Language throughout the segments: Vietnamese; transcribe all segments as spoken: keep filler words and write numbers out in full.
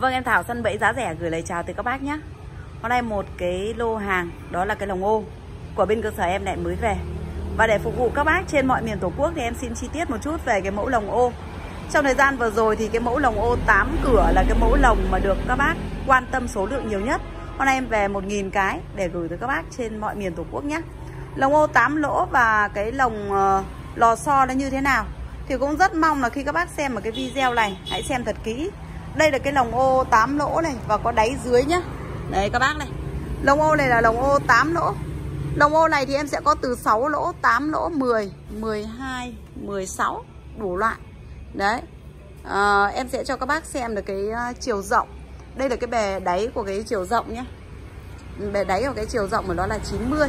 Vâng, em Thảo Săn Bẫy giá rẻ gửi lời chào tới các bác nhé. Hôm nay một cái lô hàng, đó là cái lồng ô của bên cơ sở em lại mới về. Và để phục vụ các bác trên mọi miền Tổ quốc thì em xin chi tiết một chút về cái mẫu lồng ô. Trong thời gian vừa rồi thì cái mẫu lồng ô tám cửa là cái mẫu lồng mà được các bác quan tâm số lượng nhiều nhất. Hôm nay em về một nghìn cái để gửi tới các bác trên mọi miền Tổ quốc nhé. Lồng ô tám lỗ và cái lồng uh, lò xo nó như thế nào thì cũng rất mong là khi các bác xem ở cái video này hãy xem thật kỹ. Đây là cái lồng ô tám lỗ này và có đáy dưới nhá. Đấy các bác này, lồng ô này là lồng ô tám lỗ. Lồng ô này thì em sẽ có từ sáu lỗ, tám lỗ, mười, mười hai, mười sáu, đủ loại. Đấy à, em sẽ cho các bác xem được cái chiều rộng. Đây là cái bề đáy của cái chiều rộng nhé. Bề đáy của cái chiều rộng của nó là chín mươi.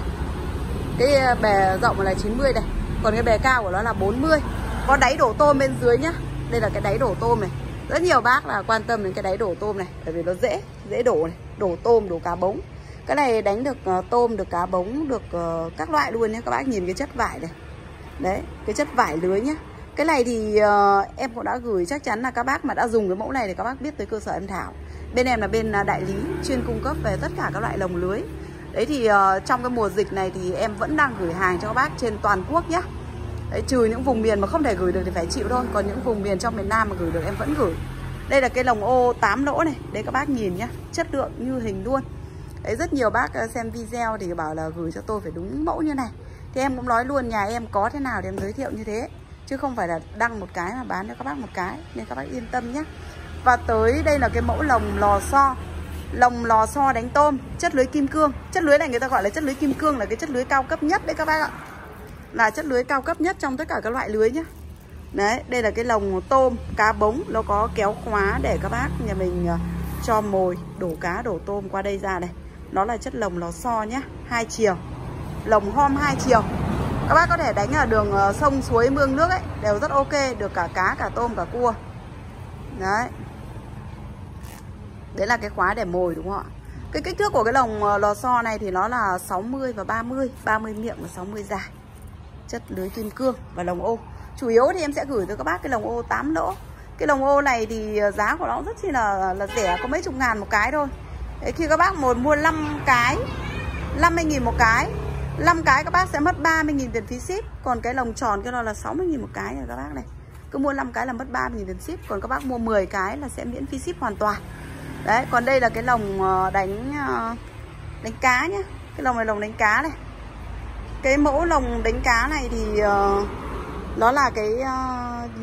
Cái bề rộng là chín mươi này. Còn cái bề cao của nó là bốn mươi. Có đáy đổ tôm bên dưới nhá. Đây là cái đáy đổ tôm này. Rất nhiều bác là quan tâm đến cái đáy đổ tôm này, bởi vì nó dễ, dễ đổ này. Đổ tôm, đổ cá bống. Cái này đánh được tôm, được cá bống, được các loại luôn nhé. Các bác nhìn cái chất vải này. Đấy, cái chất vải lưới nhá. Cái này thì em cũng đã gửi, chắc chắn là các bác mà đã dùng cái mẫu này thì các bác biết tới cơ sở em Thảo. Bên em là bên đại lý chuyên cung cấp về tất cả các loại lồng lưới. Đấy thì uh, trong cái mùa dịch này thì em vẫn đang gửi hàng cho các bác trên toàn quốc nhé. Đấy, trừ những vùng miền mà không thể gửi được thì phải chịu thôi. Còn những vùng miền trong miền Nam mà gửi được em vẫn gửi. Đây là cái lồng ô tám lỗ này. Đấy các bác nhìn nhá, chất lượng như hình luôn. Đấy, rất nhiều bác xem video thì bảo là gửi cho tôi phải đúng mẫu như này. Thì em cũng nói luôn, nhà em có thế nào thì em giới thiệu như thế. Chứ không phải là đăng một cái mà bán cho các bác một cái. Nên các bác yên tâm nhé. Và tới đây là cái mẫu lồng lò xo. Lồng lò xo đánh tôm, chất lưới kim cương. Chất lưới này người ta gọi là chất lưới kim cương, là cái chất lưới cao cấp nhất đấy các bác ạ. Là chất lưới cao cấp nhất trong tất cả các loại lưới nhé. Đấy, đây là cái lồng tôm, cá bống. Nó có kéo khóa để các bác nhà mình cho mồi, đổ cá, đổ tôm qua đây ra này. Nó là chất lồng lò xo nhé, hai chiều. Lồng hôm hai chiều. Các bác có thể đánh ở đường sông, suối, mương nước ấy, đều rất ok. Được cả cá, cả tôm, cả cua. Đấy. Đấy là cái khóa để mồi đúng không ạ? Cái kích thước của cái lồng lò xo này thì nó là sáu mươi và ba mươi, ba mươi miệng và sáu mươi dài. Chất lưới kim cương và lồng ô. Chủ yếu thì em sẽ gửi tới các bác cái lồng ô tám lỗ. Cái lồng ô này thì giá của nó rất chi là là rẻ, có mấy chục ngàn một cái thôi. Đấy, khi các bác một mua năm cái, năm mươi nghìn một cái, năm cái các bác sẽ mất ba mươi nghìn tiền phí ship. Còn cái lồng tròn cái nó là sáu mươi nghìn một cái rồi các bác này. Cứ mua năm cái là mất ba mươi nghìn tiền ship, còn các bác mua mười cái là sẽ miễn phí ship hoàn toàn. Đấy, còn đây là cái lồng đánh đánh cá nhá. Cái lồng này lồng đánh cá này. Cái mẫu lồng đánh cá này thì nó là cái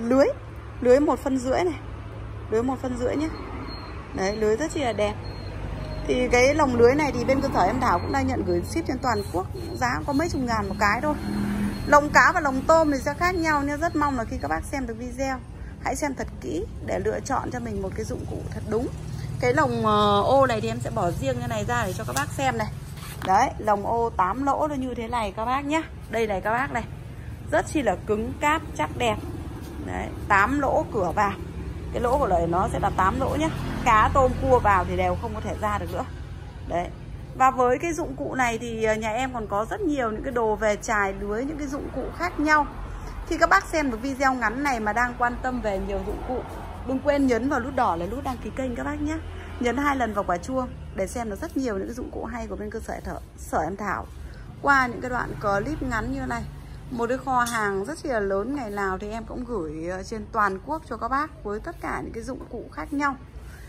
lưới, lưới một phân rưỡi này. Lưới một phân rưỡi nhá. Đấy, lưới rất chi là đẹp. Thì cái lồng lưới này thì bên cơ sở em Thảo cũng đang nhận gửi ship trên toàn quốc, giá có mấy chục ngàn một cái thôi. Lồng cá và lồng tôm thì sẽ khác nhau, nên rất mong là khi các bác xem được video hãy xem thật kỹ để lựa chọn cho mình một cái dụng cụ thật đúng. Cái lồng ô này thì em sẽ bỏ riêng như này ra để cho các bác xem này. Đấy, lồng ô tám lỗ nó như thế này các bác nhá. Đây này các bác này. Rất chi là cứng cáp, chắc đẹp. Đấy, tám lỗ cửa vào. Cái lỗ của nó sẽ là tám lỗ nhá. Cá, tôm, cua vào thì đều không có thể ra được nữa. Đấy. Và với cái dụng cụ này thì nhà em còn có rất nhiều những cái đồ về chài lưới, những cái dụng cụ khác nhau. Khi các bác xem được video ngắn này mà đang quan tâm về nhiều dụng cụ, đừng quên nhấn vào nút đỏ là nút đăng ký kênh các bác nhé. Nhấn hai lần vào quả chuông để xem được rất nhiều những dụng cụ hay của bên cơ sở sở em Thảo qua những cái đoạn clip ngắn như này. Một cái kho hàng rất là lớn, ngày nào thì em cũng gửi trên toàn quốc cho các bác với tất cả những cái dụng cụ khác nhau.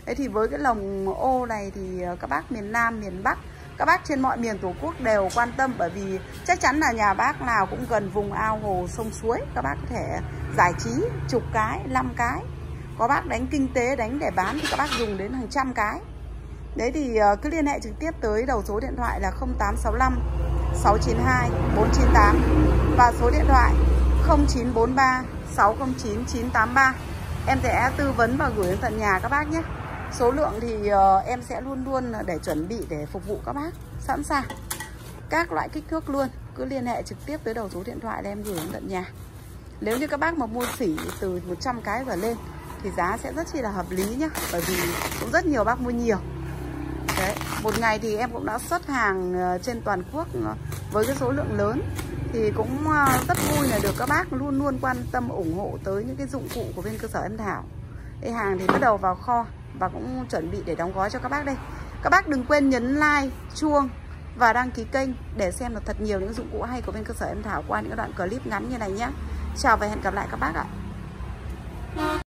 Đấy thì với cái lồng ô này thì các bác miền Nam, miền Bắc, các bác trên mọi miền Tổ quốc đều quan tâm, bởi vì chắc chắn là nhà bác nào cũng gần vùng ao hồ sông suối, các bác có thể giải trí chục cái, năm cái. Có bác đánh kinh tế, đánh để bán thì các bác dùng đến hàng trăm cái. Đấy thì cứ liên hệ trực tiếp tới đầu số điện thoại là không tám sáu năm sáu chín hai bốn chín tám và số điện thoại không chín bốn ba sáu không chín chín tám ba. Em sẽ tư vấn và gửi đến tận nhà các bác nhé. Số lượng thì em sẽ luôn luôn để chuẩn bị để phục vụ các bác sẵn sàng. Các loại kích thước luôn, cứ liên hệ trực tiếp tới đầu số điện thoại để em gửi đến tận nhà. Nếu như các bác mà mua sỉ từ một trăm cái và lên thì giá sẽ rất chi là hợp lý nhá, bởi vì cũng rất nhiều bác mua nhiều. Đấy, một ngày thì em cũng đã xuất hàng trên toàn quốc với cái số lượng lớn, thì cũng rất vui là được các bác luôn luôn quan tâm ủng hộ tới những cái dụng cụ của bên cơ sở em Thảo. Cái hàng thì bắt đầu vào kho. và cũng chuẩn bị để đóng gói cho các bác đây. Các bác đừng quên nhấn like, chuông và đăng ký kênh để xem được thật nhiều những dụng cụ hay của bên cơ sở em Thảo qua những đoạn clip ngắn như này nhé. Chào và hẹn gặp lại các bác ạ.